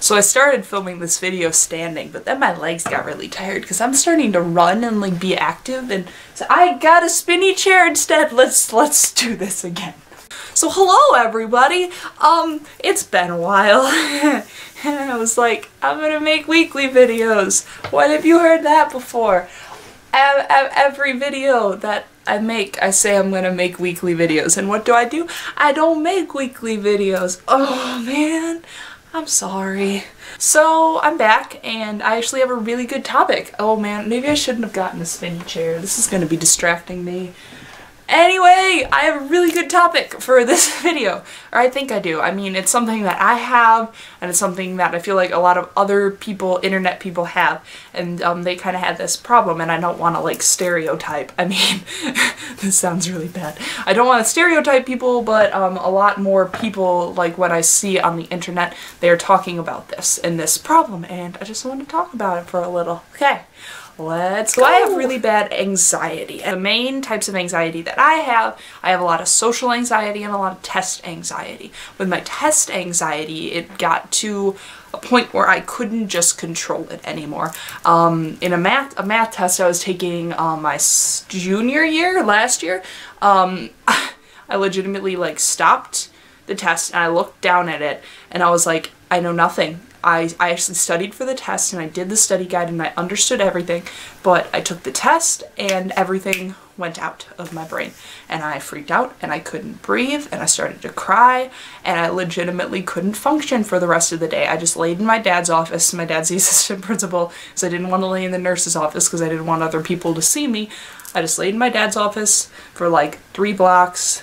So I started filming this video standing, but then my legs got really tired because I'm starting to run and like be active, and so I got a spinny chair instead. Let's do this again. So hello everybody, it's been a while, and I was like, I'm gonna make weekly videos. When have you heard that before? Every video that I make, I say I'm gonna make weekly videos, and what do? I don't make weekly videos. Oh man, I'm sorry. So I'm back, and I actually have a really good topic. Oh man, maybe I shouldn't have gotten a spinny chair. This is gonna be distracting me. Anyway, I have a really good topic for this video, or I think I do. I mean, it's something that I have, and it's something that I feel like a lot of other people, internet people have, and they kind of had this problem, and I don't want to, like, stereotype. I mean, this sounds really bad. I don't want to stereotype people, but a lot more people, like, when I see on the internet, they are talking about this and this problem, and I just want to talk about it for a little. Okay. Let's go. I have really bad anxiety. And the main types of anxiety that I have a lot of social anxiety and a lot of test anxiety. With my test anxiety, it got to a point where I couldn't just control it anymore. In a math test I was taking my junior year, last year, I legitimately like stopped the test and I looked down at it and I was like, I know nothing. I actually studied for the test and I did the study guide and I understood everything, but I took the test and everything went out of my brain and I freaked out and I couldn't breathe and I started to cry and I legitimately couldn't function for the rest of the day. I just laid in my dad's office. My dad's the assistant principal, so I didn't want to lay in the nurse's office because I didn't want other people to see me. I just laid in my dad's office for like 3 blocks,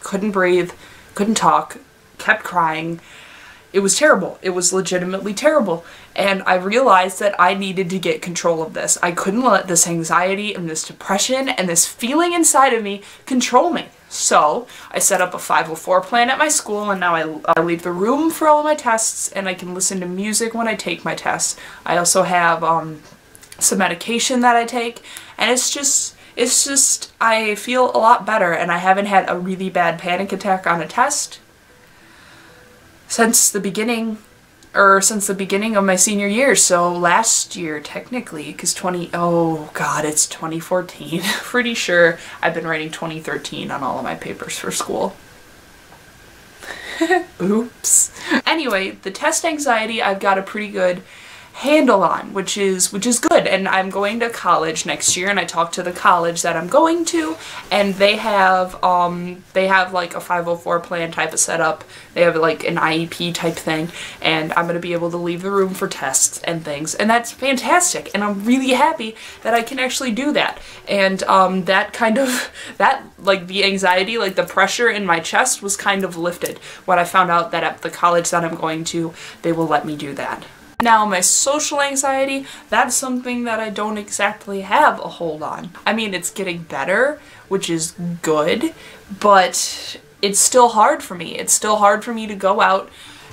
couldn't breathe, couldn't talk, kept crying. It was terrible. It was legitimately terrible. And I realized that I needed to get control of this. I couldn't let this anxiety and this depression and this feeling inside of me control me. So I set up a 504 plan at my school, and now I leave the room for all of my tests and I can listen to music when I take my tests. I also have some medication that I take, and it's just I feel a lot better, and I haven't had a really bad panic attack on a test since the beginning of my senior year. So last year, technically, because oh god, it's 2014. Pretty sure I've been writing 2013 on all of my papers for school. Oops. Anyway, the test anxiety I've got a pretty good handle on, which is good, and I'm going to college next year, and I talked to the college that I'm going to, and they have like a 504 plan type of setup. They have like an IEP type thing, and I'm gonna be able to leave the room for tests and things, and that's fantastic, and I'm really happy that I can actually do that. And that like the anxiety, like the pressure in my chest was kind of lifted when I found out that at the college that I'm going to, they will let me do that. Now, my social anxiety, that's something that I don't exactly have a hold on. I mean, it's getting better, which is good, but it's still hard for me. It's still hard for me to go out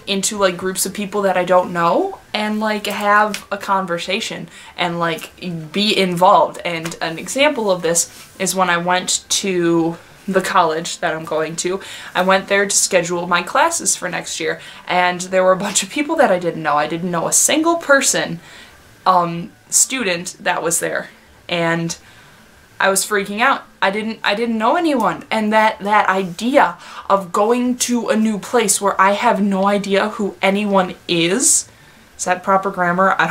into, like, groups of people that I don't know and, like, have a conversation and, like, be involved. And an example of this is when I went to the college that I'm going to. I went there to schedule my classes for next year, and there were a bunch of people that I didn't know. I didn't know a single person, student that was there, and I was freaking out. I didn't know anyone, and that idea of going to a new place where I have no idea who anyone is that proper grammar? I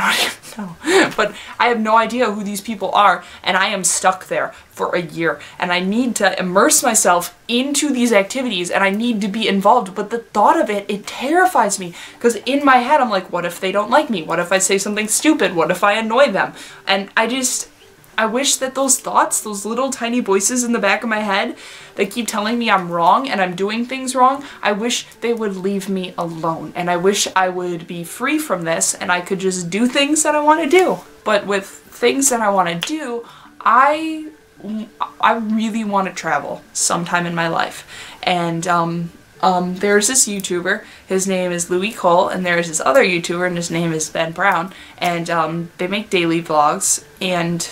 don't even no. But I have no idea who these people are, and I am stuck there for a year, and I need to immerse myself into these activities, and I need to be involved, but the thought of it terrifies me, because in my head I'm like, what if they don't like me? What if I say something stupid? What if I annoy them? And I wish that those thoughts, those little tiny voices in the back of my head that keep telling me I'm wrong and I'm doing things wrong, I wish they would leave me alone. And I wish I would be free from this and I could just do things that I want to do. But with things that I want to do, I really want to travel sometime in my life. And there's this YouTuber, his name is Louis Cole, and there's this other YouTuber, and his name is Ben Brown. And they make daily vlogs, and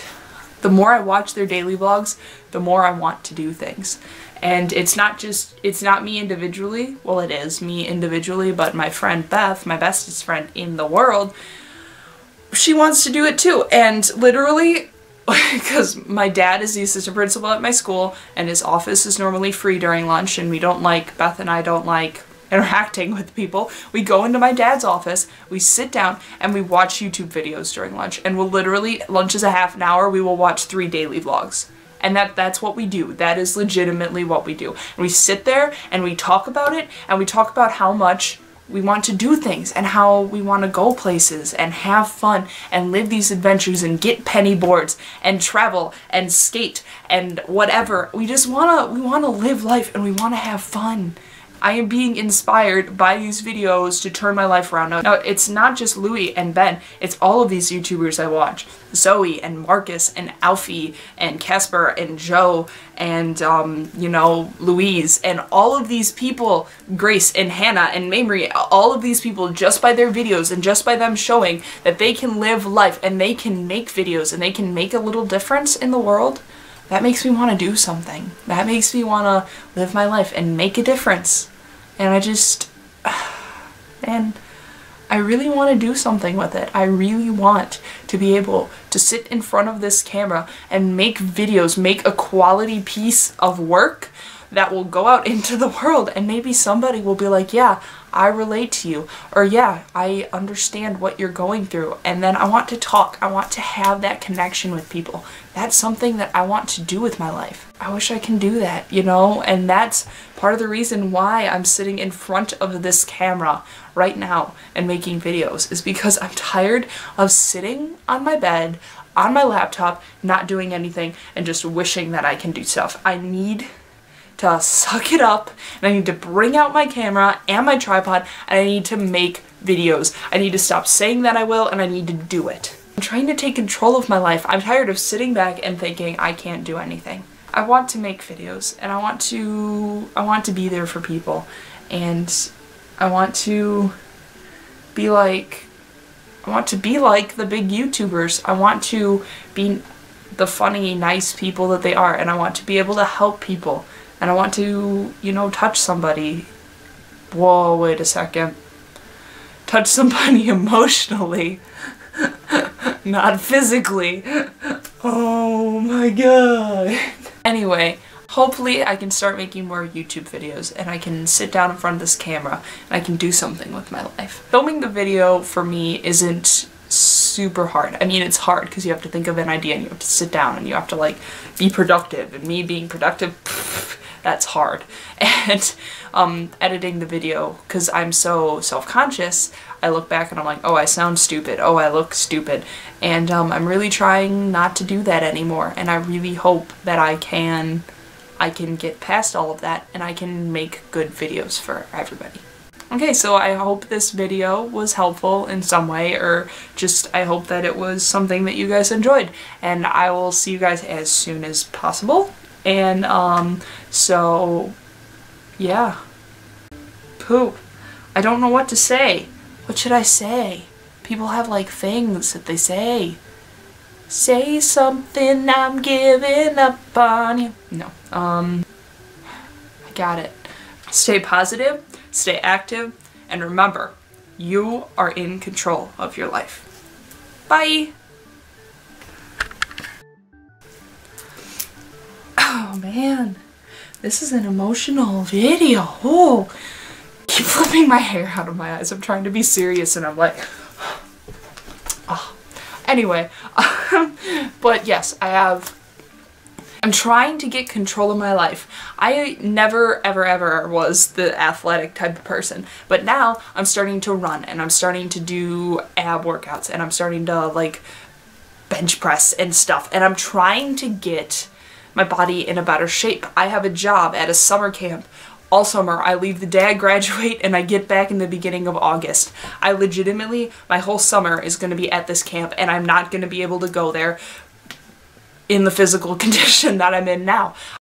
the more I watch their daily vlogs, the more I want to do things. And it's not me individually, well, it is me individually, but my friend Beth, my bestest friend in the world, she wants to do it too. And literally, because my dad is the assistant principal at my school and his office is normally free during lunch, and we don't like, Beth and I don't like interacting with people, we go into my dad's office, we sit down, and we watch YouTube videos during lunch. And we'll literally, lunch is a half an hour, we will watch 3 daily vlogs. And that's what we do. That is legitimately what we do. And we sit there and we talk about it, and we talk about how much we want to do things and how we want to go places and have fun and live these adventures and get penny boards and travel and skate and whatever. We just we wanna live life, and we wanna have fun. I am being inspired by these videos to turn my life around. Now, it's not just Louis and Ben, it's all of these YouTubers I watch. Zoe and Marcus and Alfie and Casper and Joe and, you know, Louise and all of these people, Grace and Hannah and Mamrie, all of these people, just by their videos and just by them showing that they can live life and they can make videos and they can make a little difference in the world. That makes me want to do something. That makes me want to live my life and make a difference. And I just, man, I really want to do something with it. I really want to be able to sit in front of this camera and make videos, make a quality piece of work that will go out into the world, and maybe somebody will be like, yeah, I relate to you, or yeah, I understand what you're going through. And then I want to talk, I want to have that connection with people. That's something that I want to do with my life. I wish I can do that, you know, and that's part of the reason why I'm sitting in front of this camera right now and making videos, is because I'm tired of sitting on my bed, on my laptop, not doing anything and just wishing that I can do stuff. I need to suck it up, and I need to bring out my camera and my tripod, and I need to make videos. I need to stop saying that I will, and I need to do it. I'm trying to take control of my life. I'm tired of sitting back and thinking I can't do anything. I want to make videos, and I want to be there for people, and I want to be like the big YouTubers. I want to be the funny, nice people that they are, and I want to be able to help people. And I want to, you know, touch somebody. Whoa, wait a second. Touch somebody emotionally, not physically. Oh my god. Anyway, hopefully I can start making more YouTube videos, and I can sit down in front of this camera and I can do something with my life. Filming the video for me isn't super hard. I mean, it's hard because you have to think of an idea and you have to sit down and you have to like be productive, and me being productive, that's hard. And editing the video, because I'm so self-conscious, I look back and I'm like, oh, I sound stupid, oh, I look stupid. And I'm really trying not to do that anymore, and I really hope that I can get past all of that and I can make good videos for everybody. Okay, so I hope this video was helpful in some way, or just I hope that it was something that you guys enjoyed, and I will see you guys as soon as possible. And so yeah, poop. I don't know what to say. What should I say? People have like things that they say. Say something, I'm giving up on you. No, I got it. Stay positive, stay active, and remember, you are in control of your life. Bye! Oh man, this is an emotional video. Oh, keep flipping my hair out of my eyes. I'm trying to be serious and I'm like, oh. Anyway, but yes, I'm trying to get control of my life. I never, ever, ever was the athletic type of person, but now I'm starting to run, and I'm starting to do ab workouts, and I'm starting to like bench press and stuff, and I'm trying to get my body in a better shape. I have a job at a summer camp all summer. I leave the day I graduate and I get back in the beginning of August. I legitimately, my whole summer is going to be at this camp, and I'm not going to be able to go there in the physical condition that I'm in now.